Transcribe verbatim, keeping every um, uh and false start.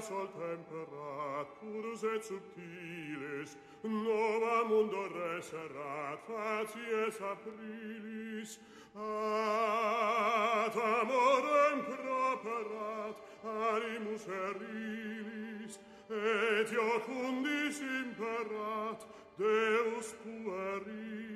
sol temperatur et subtilis, nova mundo reserat facies aprilis, ad amorem properat animus erilis, et iocundis imperat Deus pueris.